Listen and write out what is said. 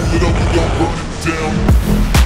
Don't burn it down.